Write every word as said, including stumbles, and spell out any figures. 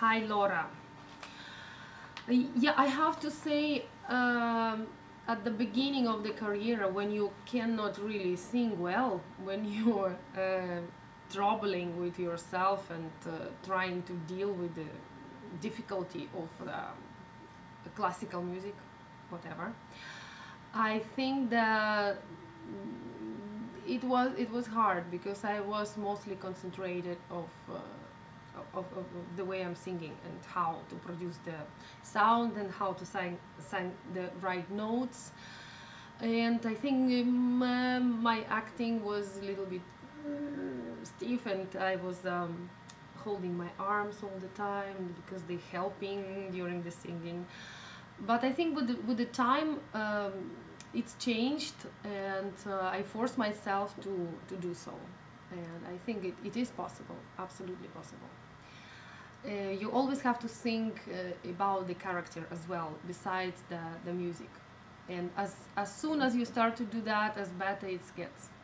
Hi, Laura. Yeah, I have to say, um, at the beginning of the career, when you cannot really sing well, when you're uh, troubling with yourself and uh, trying to deal with the difficulty of uh, classical music, whatever, I think that it was it was hard because I was mostly concentrated of, uh, of, of, of the way I'm singing and how to produce the sound and how to sing, sing the right notes, and I think my, my acting was a little bit stiff, and I was um, holding my arms all the time because they're helping during the singing. But I think with the, with the time um, it's changed, and uh, I forced myself to, to do so. And I think it, it is possible, absolutely possible. Uh, you always have to think uh, about the character as well, besides the, the music. And as, as soon as you start to do that, as better it gets.